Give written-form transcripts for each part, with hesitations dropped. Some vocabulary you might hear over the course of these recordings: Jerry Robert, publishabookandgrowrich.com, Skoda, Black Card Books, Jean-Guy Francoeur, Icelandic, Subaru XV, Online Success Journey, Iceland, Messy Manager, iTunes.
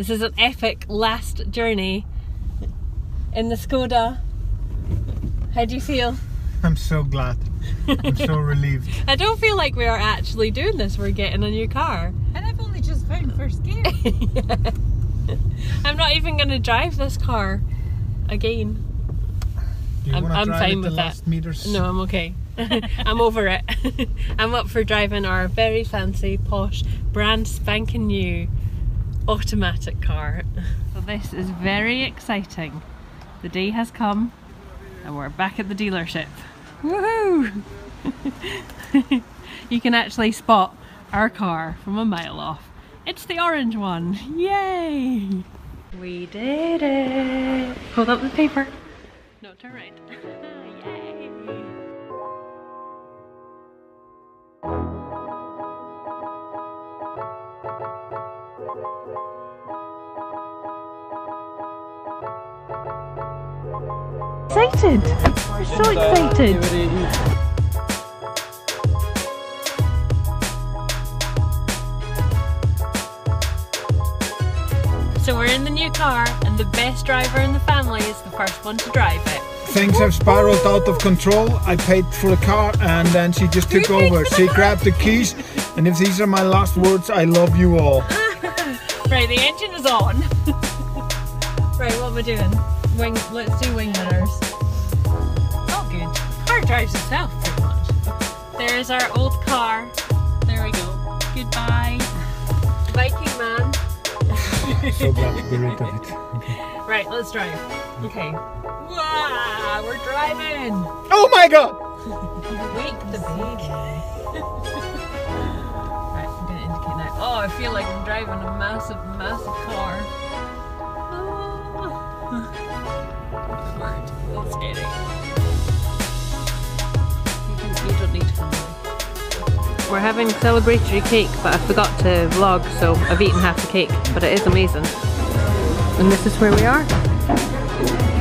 This is an epic last journey in the Skoda. How do you feel? I'm so glad. I'm so relieved. I don't feel like we are actually doing this. We're getting a new car. And I've only just found first gear. Yeah. I'm not even going to drive this car again. Do you I'm drive fine it with the last that. Meters? No, I'm okay. I'm over it. I'm up for driving our very fancy, posh, brand spanking new automatic car. So this is very exciting. The day has come and we're back at the dealership. Woohoo! You can actually spot our car from a mile off. It's the orange one. Yay! We did it! Hold up the paper. No, turn right. Yay! Excited! We're so excited! So we're in the new car, and the best driver in the family is the first one to drive it. Things have spiraled out of control. I paid for the car and then she just took over. She grabbed the keys, and if these are my last words, I love you all. Right, the engine is on. Right, what are we doing? Let's do wing winners. Oh good. The car drives itself pretty much. There's our old car. There we go. Goodbye. Viking man. So glad to be rid of it. Right, let's drive. Okay. Wow, we're driving! Oh my god! Wake the baby. Right, I'm going to indicate that. Oh, I feel like I'm driving a massive, massive car. Oh. That's scary. You don't need to come. We're having celebratory cake, but I forgot to vlog, so I've eaten half the cake. But it is amazing. And this is where we are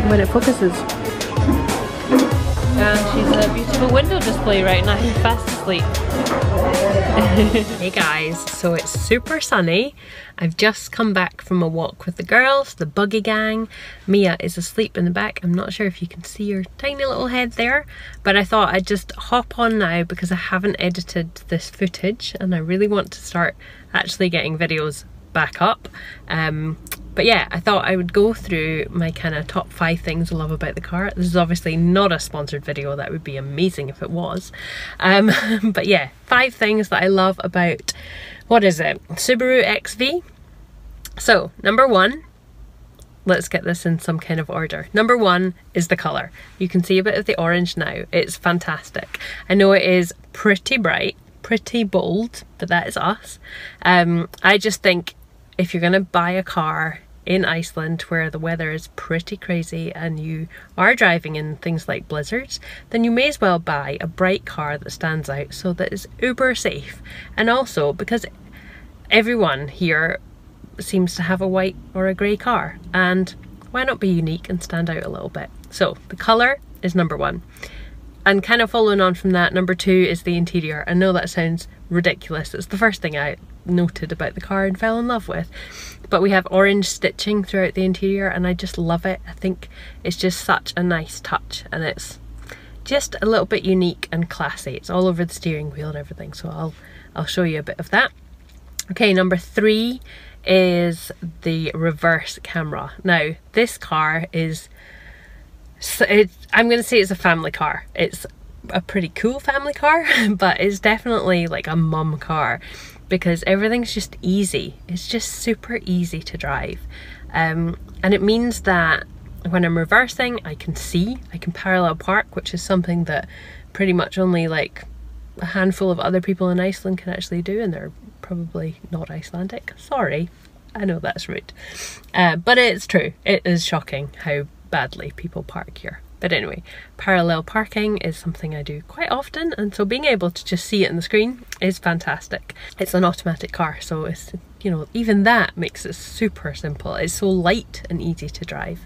when it focuses. And she's a beautiful window display right now, fast asleep. Hey guys, so it's super sunny. I've just come back from a walk with the girls, the buggy gang. Mia is asleep in the back. I'm not sure if you can see her tiny little head there, but I thought I'd just hop on now because I haven't edited this footage and I really want to start actually getting videos back up. But yeah, I thought I would go through my kind of top 5 things I love about the car. This is obviously not a sponsored video, that would be amazing if it was. But yeah, 5 things that I love about, what is it, Subaru XV. So number 1, let's get this in some kind of order. Number 1 is the colour. You can see a bit of the orange now, it's fantastic. I know it is pretty bright, pretty bold, but that is us. I just think if you're gonna buy a car in Iceland where the weather is pretty crazy and you are driving in things like blizzards, then you may as well buy a bright car that stands out so that it's uber safe. And also because everyone here seems to have a white or a grey car, and why not be unique and stand out a little bit? So the colour is number 1. And kind of following on from that, number 2 is the interior. I know that sounds ridiculous, it's the first thing I noted about the car and fell in love with, but we have orange stitching throughout the interior and I just love it. I think it's just such a nice touch and it's just a little bit unique and classy. It's all over the steering wheel and everything, so I'll show you a bit of that. Okay, number 3 is the reverse camera. Now this car is, I'm going to say it's a family car. It's a pretty cool family car, but it's definitely like a mum car because everything's just easy. It's just super easy to drive. And it means that when I'm reversing, I can see, I can parallel park, which is something that pretty much only like a handful of other people in Iceland can actually do, and they're probably not Icelandic. Sorry, I know that's rude. But it's true, it is shocking how badly people park here. But anyway, parallel parking is something I do quite often, and so being able to just see it on the screen is fantastic. It's an automatic car, so it's, you know, even that makes it super simple. It's so light and easy to drive.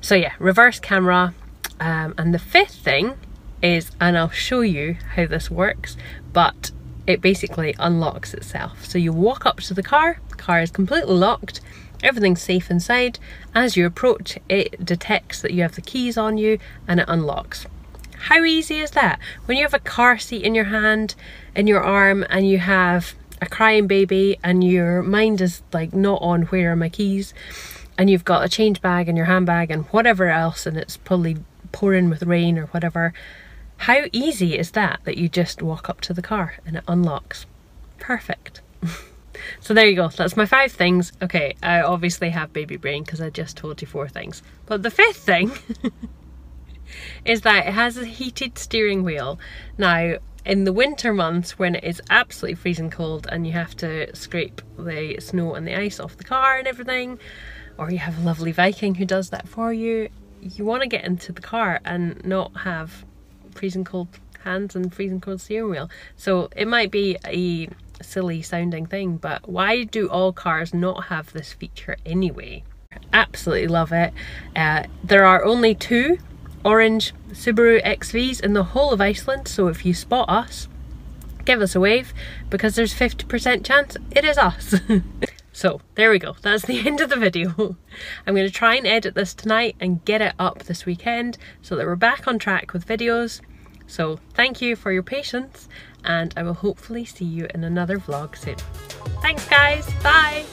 So yeah, reverse camera. And the 5th thing is, and I'll show you how this works, but it basically unlocks itself. So you walk up to the car is completely locked, everything's safe inside. As you approach, it detects that you have the keys on you and it unlocks. How easy is that? When you have a car seat in your hand, in your arm, and you have a crying baby and your mind is like not on where are my keys, and you've got a change bag in your handbag and whatever else, and it's probably pouring with rain or whatever, how easy is that, that you just walk up to the car and it unlocks? Perfect. So there you go, that's my 5 things. Okay, I obviously have baby brain because I just told you 4 things. But the 5th thing is that it has a heated steering wheel. Now, in the winter months when it is absolutely freezing cold and you have to scrape the snow and the ice off the car and everything, or you have a lovely Viking who does that for you, you want to get into the car and not have freezing cold hands and freezing cold steering wheel. So it might be a silly sounding thing, but why do all cars not have this feature anyway? Absolutely love it. There are only 2 orange Subaru XVs in the whole of Iceland, so if you spot us, give us a wave, because there's 50% chance it is us. So there we go, that's the end of the video. I'm going to try and edit this tonight and get it up this weekend so that we're back on track with videos. So thank you for your patience, and I will hopefully see you in another vlog soon. Thanks guys, bye!